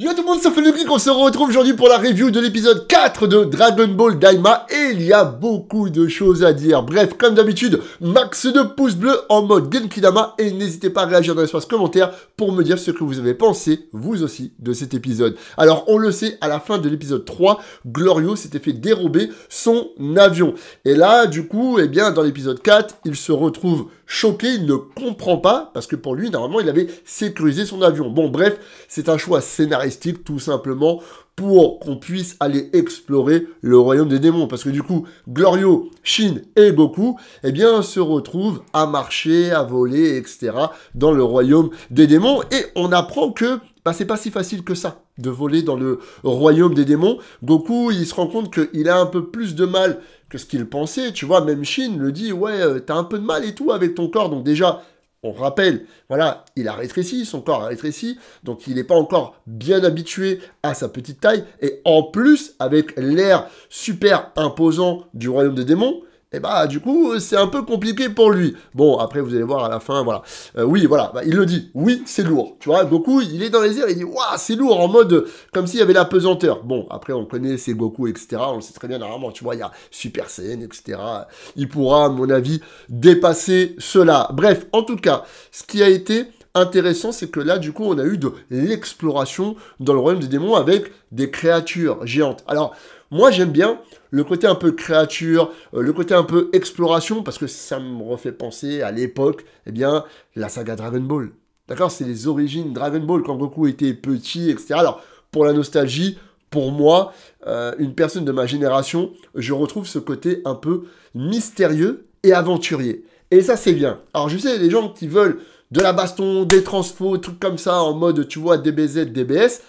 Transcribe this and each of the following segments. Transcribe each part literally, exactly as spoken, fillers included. Yo tout le monde, Sofiane Le GEEK, on se retrouve aujourd'hui pour la review de l'épisode quatre de Dragon Ball Daima et il y a beaucoup de choses à dire. Bref, comme d'habitude, max de pouces bleus en mode Genkidama et n'hésitez pas à réagir dans l'espace commentaire pour me dire ce que vous avez pensé, vous aussi, de cet épisode. Alors, on le sait, à la fin de l'épisode trois, Glorio s'était fait dérober son avion. Et là, du coup, eh bien, dans l'épisode quatre, il se retrouve choqué, il ne comprend pas, parce que pour lui, normalement, il avait sécurisé son avion. Bon, bref, c'est un choix scénaristique tout simplement pour qu'on puisse aller explorer le Royaume des Démons. Parce que du coup, Glorio, Shin et Goku, eh bien, se retrouvent à marcher, à voler, et cetera dans le Royaume des Démons. Et on apprend que bah, c'est pas si facile que ça de voler dans le Royaume des Démons. Goku, il se rend compte qu'il a un peu plus de mal que ce qu'il pensait. Tu vois, même Shin le dit, ouais, euh, t'as un peu de mal et tout avec ton corps. Donc déjà, on rappelle, voilà, il a rétréci, son corps a rétréci, donc il n'est pas encore bien habitué à sa petite taille. Et en plus, avec l'air super imposant du Royaume des Démons, et bah du coup, c'est un peu compliqué pour lui. Bon, après, vous allez voir à la fin, voilà. Euh, oui, voilà, bah, il le dit, oui, c'est lourd. Tu vois, Goku, il est dans les airs, il dit, waouh, c'est lourd, en mode, comme s'il y avait la pesanteur. Bon, après, on connaît ses Goku, et cetera. On le sait très bien, normalement, tu vois, il y a Super Saiyan, et cetera. Il pourra, à mon avis, dépasser cela. Bref, en tout cas, ce qui a été intéressant, c'est que là, du coup, on a eu de l'exploration dans le Royaume des Démons avec des créatures géantes. Alors, moi, j'aime bien le côté un peu créature, euh, le côté un peu exploration, parce que ça me refait penser à l'époque, eh bien, la saga Dragon Ball. D'accord? C'est les origines Dragon Ball, quand Goku était petit, et cetera. Alors, pour la nostalgie, pour moi, euh, une personne de ma génération, je retrouve ce côté un peu mystérieux et aventurier. Et ça, c'est bien. Alors, je sais, les gens qui veulent de la baston, des transfos, trucs comme ça, en mode, tu vois, D B Z, D B S,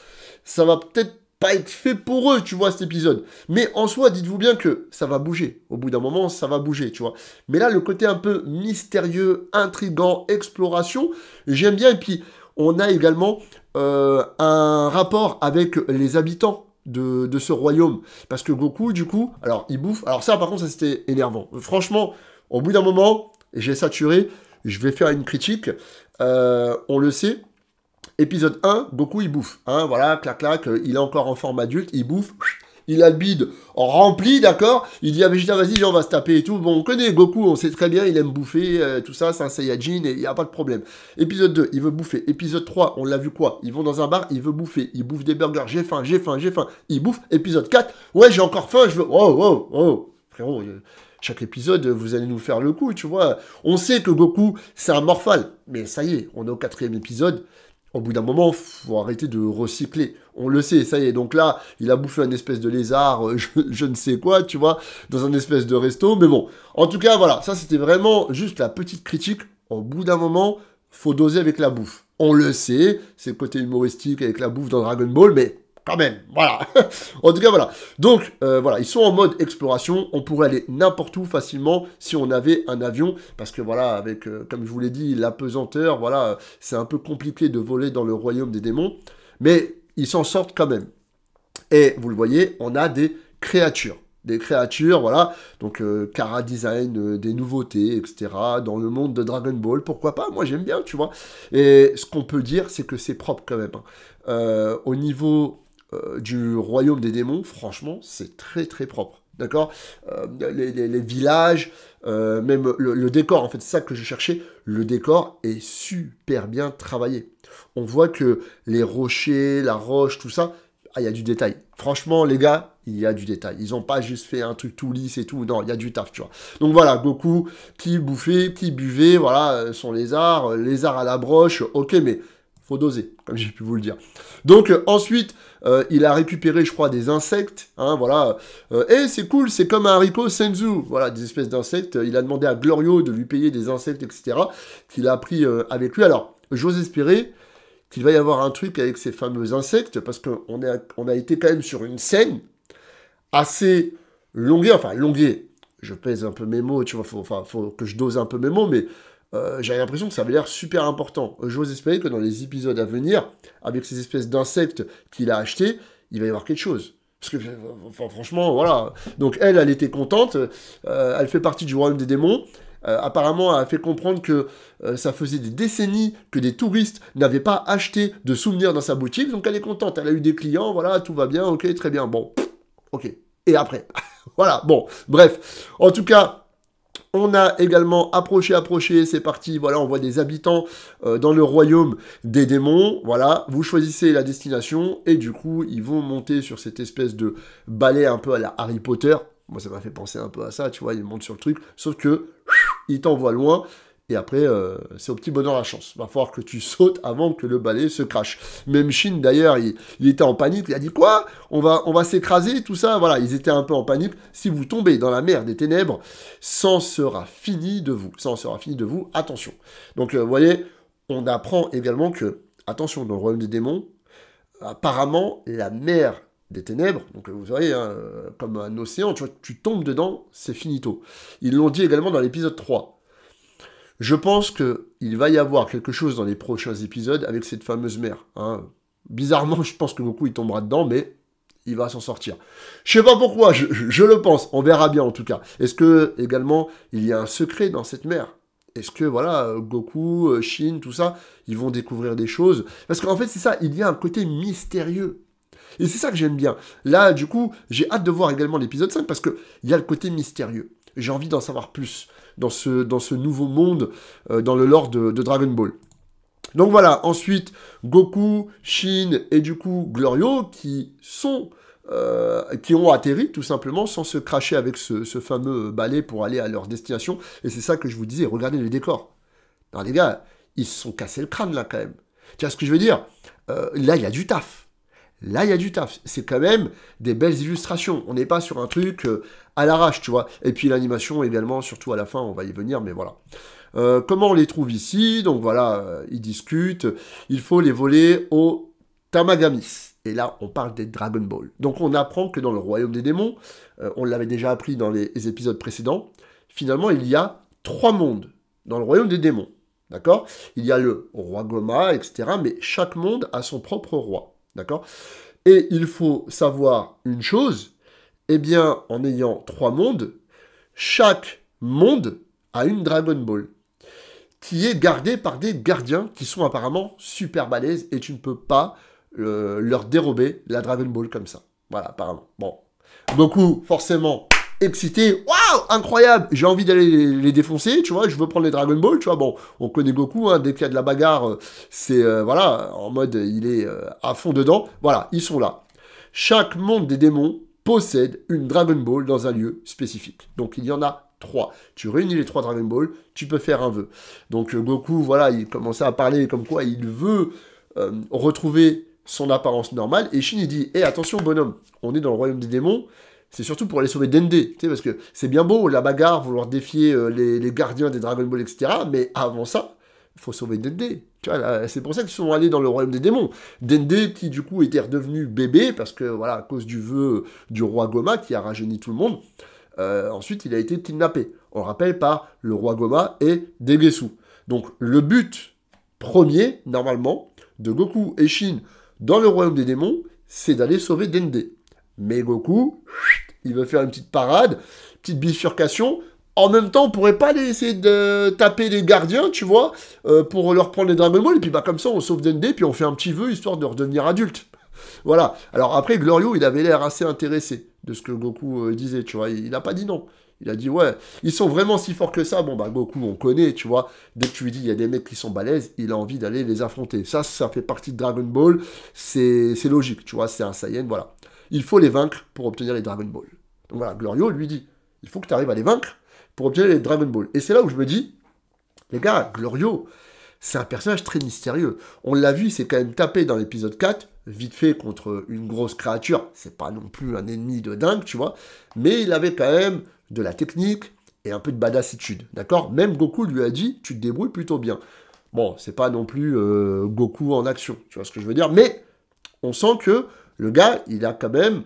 ça va peut-être pas être fait pour eux, tu vois, cet épisode. Mais en soi, dites-vous bien que ça va bouger. Au bout d'un moment, ça va bouger, tu vois. Mais là, le côté un peu mystérieux, intrigant, exploration, j'aime bien. Et puis, on a également euh, un rapport avec les habitants de, de ce royaume. Parce que Goku, du coup, alors, il bouffe. Alors ça, par contre, ça, c'était énervant. Franchement, au bout d'un moment, j'ai saturé. Je vais faire une critique. Euh, on le sait. Épisode un, Goku, il bouffe. Hein, voilà, clac-clac, il est encore en forme adulte, il bouffe, il a le bide rempli, d'accord? Il dit à Vegeta, vas-y, on va se taper et tout. Bon, on connaît Goku, on sait très bien, il aime bouffer, euh, tout ça, c'est un Saiyajin, et il n'y a pas de problème. Épisode deux, il veut bouffer. Épisode trois, on l'a vu quoi? Ils vont dans un bar, il veut bouffer. Il bouffe des burgers, j'ai faim, j'ai faim, j'ai faim. Il bouffe. Épisode quatre, ouais, j'ai encore faim, je veux... Oh, oh, oh, frérot... Je... Chaque épisode, vous allez nous faire le coup, tu vois. On sait que Goku, c'est un morphal. Mais ça y est, on est au quatrième épisode. Au bout d'un moment, faut arrêter de recycler. On le sait, ça y est. Donc là, il a bouffé un espèce de lézard, je, je ne sais quoi, tu vois, dans un espèce de resto. Mais bon, en tout cas, voilà. Ça, c'était vraiment juste la petite critique. Au bout d'un moment, faut doser avec la bouffe. On le sait, c'est le côté humoristique avec la bouffe dans Dragon Ball, mais... quand même, voilà. En tout cas, voilà. Donc, euh, voilà, ils sont en mode exploration. On pourrait aller n'importe où facilement si on avait un avion. Parce que, voilà, avec, euh, comme je vous l'ai dit, la pesanteur, voilà, c'est un peu compliqué de voler dans le Royaume des Démons. Mais ils s'en sortent quand même. Et, vous le voyez, on a des créatures. Des créatures, voilà. Donc, euh, Kara Design, euh, des nouveautés, et cetera. Dans le monde de Dragon Ball, pourquoi pas? Moi, j'aime bien, tu vois. Et ce qu'on peut dire, c'est que c'est propre quand même. Hein. Euh, au niveau... Euh, du Royaume des Démons, franchement, c'est très très propre, d'accord? euh, les, les, les villages, euh, même le, le décor, en fait, c'est ça que je cherchais, le décor est super bien travaillé. On voit que les rochers, la roche, tout ça, ah, y a du détail. Franchement, les gars, il y a du détail. Ils n'ont pas juste fait un truc tout lisse et tout. Non, il y a du taf, tu vois. Donc voilà, Goku qui bouffait, qui buvait, voilà, son lézard, lézard à la broche, ok, mais... faut doser, comme j'ai pu vous le dire. Donc, euh, ensuite, euh, il a récupéré, je crois, des insectes. Hein, voilà. Euh, et c'est cool, c'est comme un haricot senzu. Voilà, des espèces d'insectes. Il a demandé à Glorio de lui payer des insectes, et cetera, qu'il a pris euh, avec lui. Alors, j'ose espérer qu'il va y avoir un truc avec ces fameux insectes, parce qu'on a, on a été quand même sur une scène assez longuée. Enfin, longuée. Je pèse un peu mes mots, tu vois. Faut, enfin, faut que je dose un peu mes mots, mais... Euh, j'avais l'impression que ça avait l'air super important. J'ose espérer que dans les épisodes à venir, avec ces espèces d'insectes qu'il a achetés, il va y avoir quelque chose. Parce que, enfin, franchement, voilà. Donc, elle, elle était contente. Euh, elle fait partie du Royaume des Démons. euh, apparemment a fait comprendre que euh, ça faisait des décennies que des touristes n'avaient pas acheté de souvenirs dans sa boutique, donc elle est contente, elle a eu des clients, voilà, tout va bien, ok, très bien, bon, ok, et après, voilà, bon, bref, en tout cas... On a également approché, approché, c'est parti, voilà, on voit des habitants euh, dans le royaume des démons, voilà, vous choisissez la destination, et du coup, ils vont monter sur cette espèce de balai un peu à la Harry Potter, moi ça m'a fait penser un peu à ça, tu vois, ils montent sur le truc, sauf que, ils t'envoient loin, et après, euh, c'est au petit bonheur la chance, va falloir que tu sautes avant que le balai se crache, même Shin d'ailleurs, il, il était en panique, il a dit, quoi, on va, on va s'écraser, tout ça, voilà, ils étaient un peu en panique, si vous tombez dans la mer des ténèbres, ça en sera fini de vous, ça en sera fini de vous, attention. Donc, euh, vous voyez, on apprend également que, attention, dans le royaume des démons, apparemment, la mer des ténèbres, donc vous voyez, hein, comme un océan, tu vois, tu tombes dedans, c'est finito. Ils l'ont dit également dans l'épisode trois. Je pense qu'il va y avoir quelque chose dans les prochains épisodes avec cette fameuse mer. Hein. Bizarrement, je pense que Goku, il tombera dedans, mais il va s'en sortir. Je sais pas pourquoi, je, je, je le pense. On verra bien, en tout cas. Est-ce que, également, il y a un secret dans cette mer? Est-ce que, voilà, Goku, Shin, tout ça, ils vont découvrir des choses? Parce qu'en fait, c'est ça, il y a un côté mystérieux. Et c'est ça que j'aime bien. Là, du coup, j'ai hâte de voir également l'épisode cinq, parce qu'il y a le côté mystérieux. J'ai envie d'en savoir plus dans ce, dans ce nouveau monde, euh, dans le lore de, de Dragon Ball. Donc voilà, ensuite, Goku, Shin et du coup Glorio qui sont, euh, qui ont atterri tout simplement sans se cracher avec ce, ce fameux balai pour aller à leur destination. Et c'est ça que je vous disais, regardez les décors. Non les gars, ils se sont cassés le crâne là quand même. Tu vois ce que je veux dire? euh, Là, il y a du taf. Là, il y a du taf. C'est quand même des belles illustrations. On n'est pas sur un truc euh, à l'arrache, tu vois. Et puis l'animation également, surtout à la fin, on va y venir, mais voilà. Euh, comment on les trouve ici? Donc voilà, euh, ils discutent. Il faut les voler aux Tamagamis. Et là, on parle des Dragon Ball. Donc on apprend que dans le Royaume des Démons, euh, on l'avait déjà appris dans les, les épisodes précédents, finalement, il y a trois mondes dans le Royaume des Démons. D'accord? Il y a le Roi Goma, et cetera. Mais chaque monde a son propre roi. D'accord? Et il faut savoir une chose, eh bien, en ayant trois mondes, chaque monde a une Dragon Ball, qui est gardée par des gardiens qui sont apparemment super balèzes, et tu ne peux pas euh, leur dérober la Dragon Ball comme ça. Voilà, apparemment. Bon. Beaucoup, forcément, excité. Waouh, incroyable! J'ai envie d'aller les, les défoncer, tu vois, je veux prendre les Dragon Ball, tu vois, bon, on connaît Goku, hein, dès qu'il y a de la bagarre, c'est, euh, voilà, en mode, il est euh, à fond dedans, voilà, ils sont là. Chaque monde des démons possède une Dragon Ball dans un lieu spécifique, donc il y en a trois. Tu réunis les trois Dragon Ball, tu peux faire un vœu. Donc euh, Goku, voilà, il commençait à parler comme quoi il veut euh, retrouver son apparence normale, et Shin, il dit, hé, hey, attention bonhomme, on est dans le royaume des démons, c'est surtout pour aller sauver Dende, tu sais, parce que c'est bien beau, la bagarre, vouloir défier euh, les, les gardiens des Dragon Ball, et cetera. Mais avant ça, il faut sauver Dende. Tu vois, c'est pour ça qu'ils sont allés dans le royaume des démons. Dende qui, du coup, était redevenu bébé, parce que, voilà, à cause du vœu du roi Goma, qui a rajeuni tout le monde, euh, ensuite, il a été kidnappé. On rappelle, par le roi Goma et Degessu. Donc, le but premier, normalement, de Goku et Shin dans le royaume des démons, c'est d'aller sauver Dende. Mais Goku, il veut faire une petite parade, petite bifurcation. En même temps, on pourrait pas aller essayer de taper les gardiens, tu vois, euh, pour leur prendre les Dragon Ball. Et puis bah, comme ça, on sauve Dende, puis on fait un petit vœu, histoire de redevenir adulte. Voilà. Alors après, Glorio, il avait l'air assez intéressé de ce que Goku euh, disait, tu vois. Il n'a pas dit non. Il a dit, ouais, ils sont vraiment si forts que ça. Bon, bah Goku, on connaît, tu vois. Dès que tu lui dis, il y a des mecs qui sont balèzes, il a envie d'aller les affronter. Ça, ça fait partie de Dragon Ball. C'est logique, tu vois. C'est un Saiyan, voilà. Il faut les vaincre pour obtenir les Dragon Ball. Donc voilà, Glorio lui dit, il faut que tu arrives à les vaincre pour obtenir les Dragon Ball. Et c'est là où je me dis, les gars, Glorio, c'est un personnage très mystérieux. On l'a vu, c'est quand même tapé dans l'épisode quatre, vite fait contre une grosse créature. C'est pas non plus un ennemi de dingue, tu vois. Mais il avait quand même de la technique et un peu de badassitude, d'accord? Même Goku lui a dit, tu te débrouilles plutôt bien. Bon, c'est pas non plus euh, Goku en action, tu vois ce que je veux dire. Mais on sent que le gars, il a quand même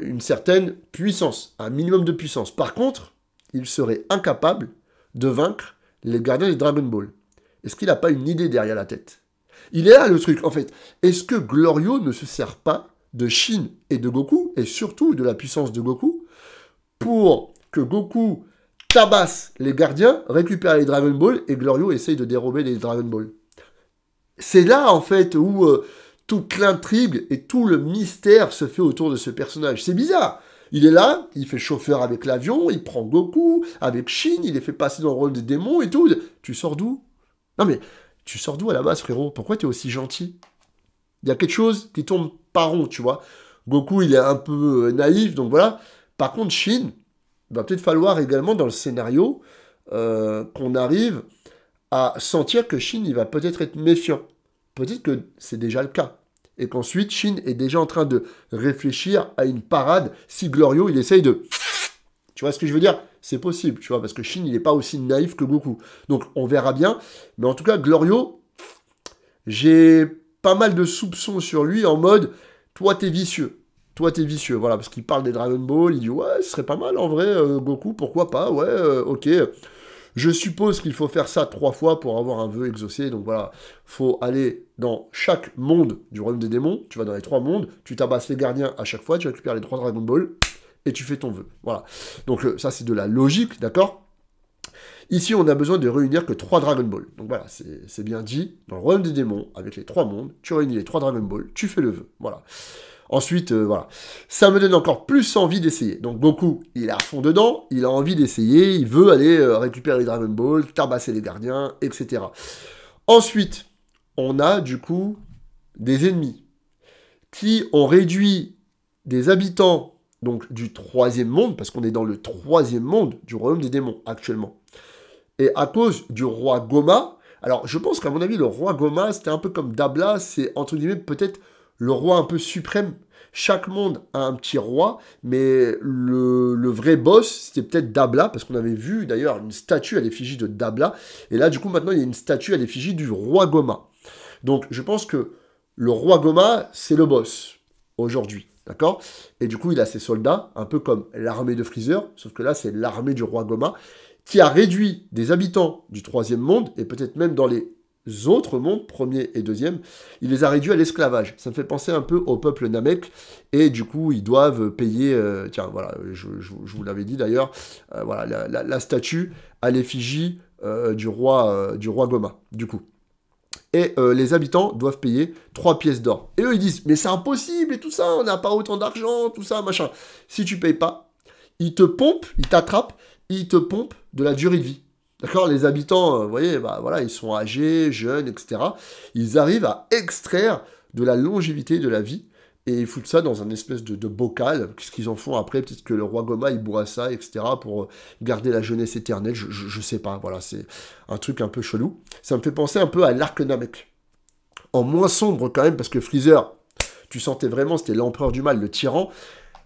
une certaine puissance, un minimum de puissance. Par contre, il serait incapable de vaincre les gardiens des Dragon Ball. Est-ce qu'il n'a pas une idée derrière la tête? Il est là, le truc, en fait. Est-ce que Glorio ne se sert pas de Shin et de Goku, et surtout de la puissance de Goku, pour que Goku tabasse les gardiens, récupère les Dragon Ball et Glorio essaye de dérober les Dragon Ball. C'est là, en fait, où euh, toute l'intrigue et tout le mystère se fait autour de ce personnage. C'est bizarre. Il est là, il fait chauffeur avec l'avion, il prend Goku, avec Shin, il les fait passer dans le Royaume des Démons et tout. Tu sors d'où? Non mais, tu sors d'où à la base, frérot? Pourquoi t'es aussi gentil? Il y a quelque chose qui tombe par rond, tu vois. Goku, il est un peu naïf, donc voilà. Par contre, Shin, il va peut-être falloir également, dans le scénario, euh, qu'on arrive à sentir que Shin, il va peut-être être méfiant. Peut-être que c'est déjà le cas. Et qu'ensuite, Shin est déjà en train de réfléchir à une parade si Glorio, il essaye de... Tu vois ce que je veux dire? C'est possible, tu vois, parce que Shin, il n'est pas aussi naïf que Goku. Donc, on verra bien. Mais en tout cas, Glorio, j'ai pas mal de soupçons sur lui en mode, toi, t'es vicieux. Toi, t'es vicieux, voilà, parce qu'il parle des Dragon Ball, il dit, ouais, ce serait pas mal en vrai, euh, Goku, pourquoi pas, ouais, euh, ok. Je suppose qu'il faut faire ça trois fois pour avoir un vœu exaucé, donc voilà, faut aller dans chaque monde du Royaume des Démons, tu vas dans les trois mondes, tu tabasses les gardiens à chaque fois, tu récupères les trois Dragon Ball, et tu fais ton vœu, voilà. Donc euh, ça, c'est de la logique, d'accord? Ici, on a besoin de réunir que trois Dragon Ball, donc voilà, c'est bien dit, dans le Royaume des Démons, avec les trois mondes, tu réunis les trois Dragon Ball, tu fais le vœu, voilà. Ensuite, euh, voilà. Ça me donne encore plus envie d'essayer. Donc, Goku, il est à fond dedans, il a envie d'essayer, il veut aller euh, récupérer les Dragon Ball, tabasser les gardiens, et cetera. Ensuite, on a, du coup, des ennemis qui ont réduit des habitants, donc, du troisième monde, parce qu'on est dans le troisième monde du Royaume des Démons, actuellement. Et à cause du Roi Goma, alors, je pense qu'à mon avis, le Roi Goma, c'était un peu comme Dabla, c'est, entre guillemets, peut-être... le roi un peu suprême. Chaque monde a un petit roi, mais le, le vrai boss, c'était peut-être Dabla, parce qu'on avait vu d'ailleurs une statue à l'effigie de Dabla, et là du coup maintenant il y a une statue à l'effigie du Roi Goma. Donc je pense que le Roi Goma, c'est le boss, aujourd'hui, d'accord? Et du coup il a ses soldats, un peu comme l'armée de Freezer, sauf que là c'est l'armée du Roi Goma, qui a réduit des habitants du troisième monde, et peut-être même dans les... autres mondes, premier et deuxième, il les a réduits à l'esclavage. Ça me fait penser un peu au peuple Namek, et du coup, ils doivent payer, euh, tiens, voilà, je, je, je vous l'avais dit d'ailleurs, euh, voilà, la, la, la statue à l'effigie euh, du, euh, du Roi Goma, du coup. Et euh, les habitants doivent payer trois pièces d'or. Et eux, ils disent, mais c'est impossible, et tout ça, on n'a pas autant d'argent, tout ça, machin. Si tu payes pas, ils te pompent, ils t'attrapent, ils te pompent de la durée de vie. D'accord, les habitants, vous voyez, bah, voilà, ils sont âgés, jeunes, et cetera. Ils arrivent à extraire de la longévité de la vie et ils foutent ça dans un espèce de, de bocal. Qu'est-ce qu'ils en font après? Peut-être que le Roi Goma, il boit ça, et cetera pour garder la jeunesse éternelle. Je, je, je sais pas, voilà, c'est un truc un peu chelou. Ça me fait penser un peu à l'arc Namek. En moins sombre quand même, parce que Freezer, tu sentais vraiment, c'était l'empereur du mal, le tyran.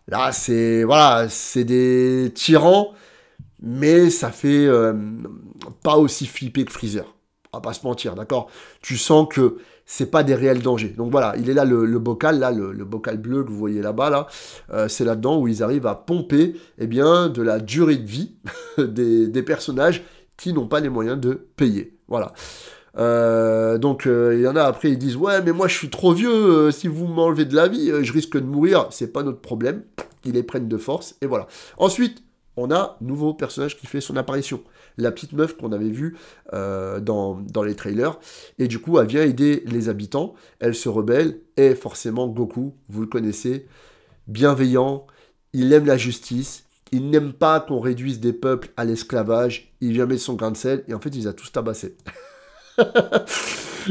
Là, c'est, voilà, c'est des tyrans... mais ça fait euh, pas aussi flipper que Freezer. On va pas se mentir, d'accord? Tu sens que c'est pas des réels dangers. Donc voilà, il est là le, le bocal, là, le, le bocal bleu que vous voyez là-bas, là. là. Euh, c'est là-dedans où ils arrivent à pomper, eh bien, de la durée de vie des, des personnages qui n'ont pas les moyens de payer. Voilà. Euh, donc, euh, il y en a après, ils disent, ouais, mais moi, je suis trop vieux, euh, si vous m'enlevez de la vie, euh, je risque de mourir. C'est pas notre problème. Ils les prennent de force, et voilà. Ensuite, on a un nouveau personnage qui fait son apparition. La petite meuf qu'on avait vue euh, dans, dans les trailers. Et du coup, elle vient aider les habitants. Elle se rebelle. Et forcément, Goku, vous le connaissez, bienveillant. Il aime la justice. Il n'aime pas qu'on réduise des peuples à l'esclavage. Il vient mettre son grain de sel. Et en fait, il les a tous tabassés.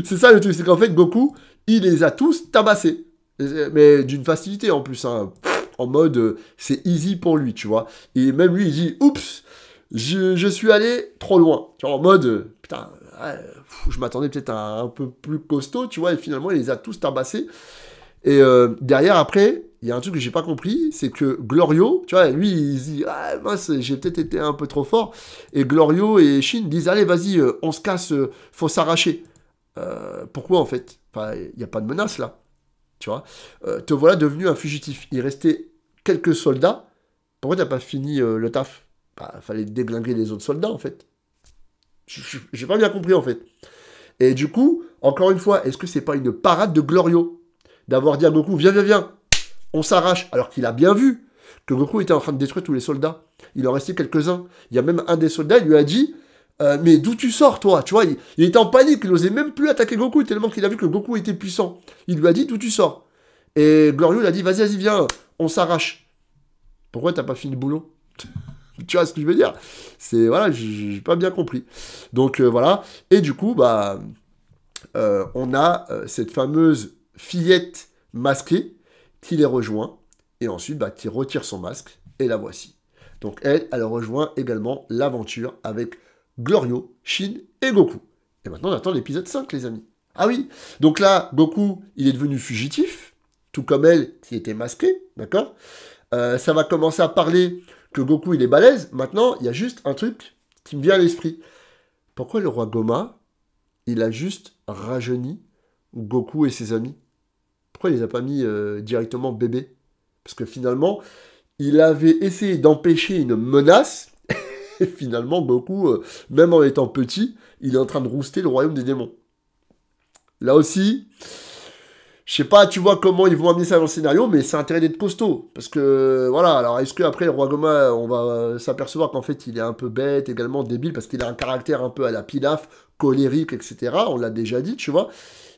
C'est ça le truc. C'est qu'en fait, Goku, il les a tous tabassés. Mais d'une facilité en plus, hein. En mode, euh, c'est easy pour lui, tu vois. Et même lui, il dit, oups, je, je suis allé trop loin. Tu vois, en mode, euh, putain, euh, je m'attendais peut-être à un peu plus costaud, tu vois. Et finalement, il les a tous tabassés. Et euh, derrière, après, il y a un truc que j'ai pas compris, c'est que Glorio, tu vois, lui, il dit, ah, mince, j'ai peut-être été un peu trop fort. Et Glorio et Shin disent, allez, vas-y, euh, on se casse, euh, faut s'arracher. Euh, pourquoi, en fait? Enfin, il n'y a pas de menace, là. Tu vois, euh, te voilà devenu un fugitif. Il restait quelques soldats, pourquoi t'as pas fini euh, le taf? Bah, fallait déglinguer les autres soldats, en fait. J'ai pas bien compris, en fait. Et du coup, encore une fois, est-ce que c'est pas une parade de Glorio? D'avoir dit à Goku, viens, viens, viens, on s'arrache, alors qu'il a bien vu que Goku était en train de détruire tous les soldats. Il en restait quelques-uns. Il y a même un des soldats, il lui a dit euh, mais d'où tu sors, toi? Tu vois, il, il était en panique, il n'osait même plus attaquer Goku, tellement qu'il a vu que Goku était puissant. Il lui a dit d'où tu sors. Et Glorio, il a dit vas-y, vas-y, viens, on s'arrache. Pourquoi t'as pas fini le boulot? Tu vois ce que je veux dire? C'est, voilà, j'ai pas bien compris. Donc, euh, voilà. Et du coup, bah, euh, on a euh, cette fameuse fillette masquée qui les rejoint. Et ensuite, bah, qui retire son masque. Et la voici. Donc, elle, elle rejoint également l'aventure avec Glorio, Shin et Goku. Et maintenant, on attend l'épisode cinq, les amis. Ah oui! Donc là, Goku, il est devenu fugitif. Tout comme elle, qui était masquée. D'accord? euh, Ça va commencer à parler... que Goku, il est balèze. Maintenant, il y a juste un truc qui me vient à l'esprit. Pourquoi le roi Goma, il a juste rajeuni Goku et ses amis? Pourquoi il les a pas mis euh, directement bébé? Parce que finalement, il avait essayé d'empêcher une menace. Et finalement, Goku, euh, même en étant petit, il est en train de rouster le royaume des démons. Là aussi... Je sais pas, tu vois comment ils vont amener ça dans le scénario, mais c'est intéressant d'être costaud. Parce que, voilà, alors est-ce qu'après le roi Goma, on va s'apercevoir qu'en fait, il est un peu bête, également débile, parce qu'il a un caractère un peu à la Pilaf, colérique, et cetera. On l'a déjà dit, tu vois.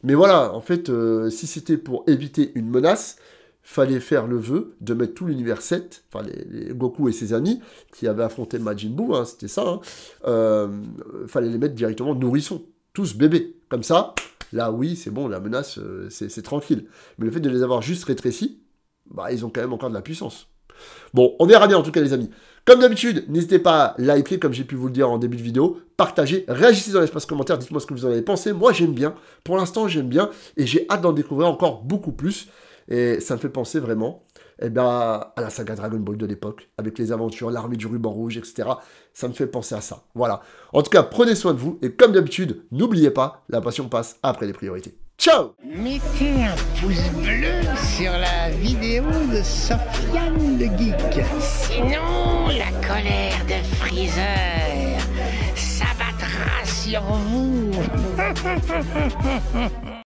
Mais voilà, en fait, euh, si c'était pour éviter une menace, fallait faire le vœu de mettre tout l'univers sept, enfin, les, les Goku et ses amis, qui avaient affronté Majin Buu, hein, c'était ça, hein, euh, fallait les mettre directement nourrissons, tous bébés. Comme ça... Là, oui, c'est bon, la menace, euh, c'est tranquille. Mais le fait de les avoir juste rétrécis, bah, ils ont quand même encore de la puissance. Bon, on verra bien en tout cas, les amis. Comme d'habitude, n'hésitez pas à liker, comme j'ai pu vous le dire en début de vidéo. Partagez, réagissez dans l'espace commentaire, dites-moi ce que vous en avez pensé. Moi, j'aime bien. Pour l'instant, j'aime bien. Et j'ai hâte d'en découvrir encore beaucoup plus. Et ça me fait penser vraiment eh ben, à la saga Dragon Ball de l'époque, avec les aventures, l'armée du ruban rouge, et cetera. Ça me fait penser à ça. Voilà. En tout cas, prenez soin de vous. Et comme d'habitude, n'oubliez pas, la passion passe après les priorités. Ciao! Mettez un pouce bleu sur la vidéo de Sofiane Le GEEK. Sinon, la colère de Freezer s'abattra sur vous.